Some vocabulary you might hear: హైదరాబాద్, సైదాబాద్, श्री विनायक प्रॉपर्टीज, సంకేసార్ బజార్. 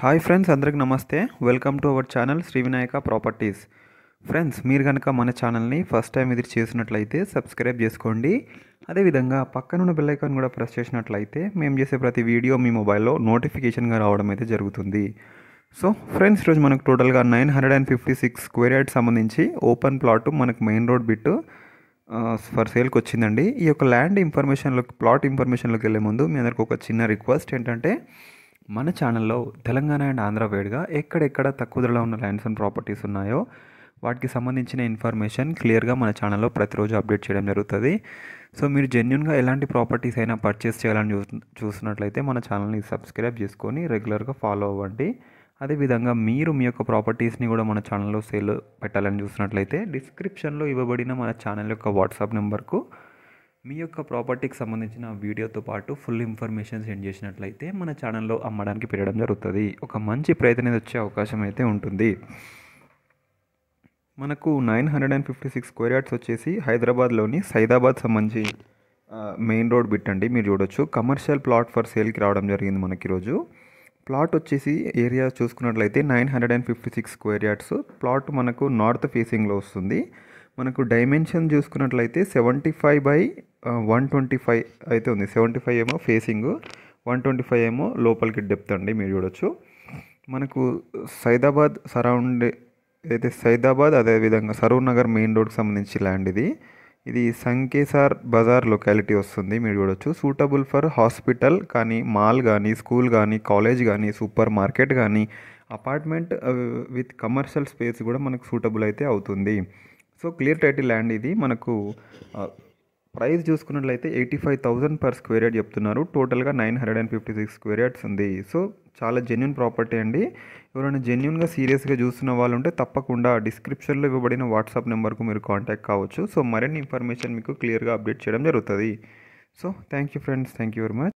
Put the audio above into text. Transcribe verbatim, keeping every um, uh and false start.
Hi friends अंदर की नमस्ते welcome to our channel श्री विनायक प्रॉपर्टीज friends मीर गनक मन चैनल नी फस्ट टाइम विजिट चेसिनट्लयिते सब्सक्राइब चेसुकोंडी अदे विधंगा पक्कन उन्न बेल आइकन कूडा प्रेस चेसिनट्लयिते मेमु चेसे प्रति वीडियो मी मोबाइल लो नोटिफिकेशन गा रावडम अयिते जरुगुतुंदी। सो फ्रेंड्स ई रोजु मनकु टोटल गा नौ सौ छप्पन स्क्वेर यार्ड संबंधिंची ओपन प्लाट मनकु main road bit for sale की वच्चिंदंडी। ई योक्क लैंड इंफर्मेशन प्लाट इंफर्मेशन लोकी वेल्ले मुंदु मी अंदरिकी ओक चिन्न रिक्वेस्ट एंटंटे మన ఛానల్లో తెలంగాణ అండ్ ఆంధ్ర వేడిగా ఎక్కడెక్కడ తక్కువ ధరలో ఉన్న ల్యాండ్స్ అండ్ ప్రాపర్టీస్ ఉన్నాయో వాటికి సంబంధించిన ఇన్ఫర్మేషన్ క్లియర్గా మన ఛానల్లో ప్రతిరోజు అప్డేట్ చేయడం జరుగుతుంది। సో మీరు జెన్యూన్గా ఎలాంటి ప్రాపర్టీస్ అయినా పర్చేస్ చేయాలని చూస్తున్నట్లయితే మన ఛానల్ని సబ్స్క్రైబ్ చేసుకొని రెగ్యులర్గా ఫాలో అవ్వండి। అదేవిధంగా మీరు మీ యొక్క ప్రాపర్టీస్ని కూడా మన ఛానల్లో సేల్ పెట్టాలని చూస్తున్నట్లయితే డిస్క్రిప్షన్లో ఇవ్వబడిన మన ఛానల్ యొక్క వాట్సాప్ నెంబర్కు మీ యొక్క ప్రాపర్టీకి సంబంధించిన వీడియోతో పాటు ఫుల్ ఇన్ఫర్మేషన్ సెండ్ చేసినట్లయితే మన ఛానల్లో అమ్మడానికి పెట్టడం జరుగుతుంది। ఒక మంచి ప్రయత్నం వచ్చే అవకాశం అయితే ఉంటుంది। మనకు nine hundred and fifty six square yards వచ్చేసి హైదరాబాద్లోని సైదాబాద్ సంబంధించి మెయిన్ రోడ్ బిట్టండి। మీరు చూడొచ్చు కమర్షియల్ ప్లాట్ ఫర్ సేల్కి రావడం జరిగింది। మనకి ఈరోజు ప్లాట్ వచ్చేసి ఏరియా చూసుకున్నట్లయితే nine hundred and fifty six square yards plot మనకు నార్త్ ఫేసింగ్లో వస్తుంది। మనకు డైమెన్షన్ చూసుకున్నట్లయితే seventy five by one twenty five అయితే ఉంది। సెవెంటీ ఫైవ్ ఏమో ఫేసింగ్, వన్ ట్వంటీ ఫైవ్ ఏమో లోపలికి డెప్త్ అండి। మీరు చూడొచ్చు మనకు సైదాబాద్ సరౌండ్ అయితే సైదాబాద్ అదేవిధంగా సరూనగర్ మెయిన్ రోడ్కి సంబంధించి ల్యాండ్ ఇది ఇది సంకేసార్ బజార్ లొకాలిటీ వస్తుంది। మీరు చూడొచ్చు సూటబుల్ ఫర్ హాస్పిటల్ కానీ మాల్ కానీ స్కూల్ కానీ కాలేజ్ కానీ సూపర్ మార్కెట్ కానీ అపార్ట్మెంట్ విత్ కమర్షియల్ స్పేస్ కూడా మనకు సూటబుల్ అయితే అవుతుంది। సో క్లియర్ టైటిల్ ల్యాండ్ ఇది। మనకు ప్రైస్ చూసుకున్నట్లయితే eighty five thousand per square yard చెప్తున్నారు। టోటల్గా nine hundred and fifty six square yards ఉంది। సో చాలా జెన్యున్ ప్రాపర్టీ అండి। ఎవరైనా జెన్యున్గా సీరియస్గా చూస్తున్న వాళ్ళు ఉంటే తప్పకుండా డిస్క్రిప్షన్లో ఇవ్వబడిన వాట్సాప్ నెంబర్కు మీరు కాంటాక్ట్ కావచ్చు। సో మరిన్ని ఇన్ఫర్మేషన్ మీకు క్లియర్గా అప్డేట్ చేయడం జరుగుతుంది। So thank you friends, thank you very much.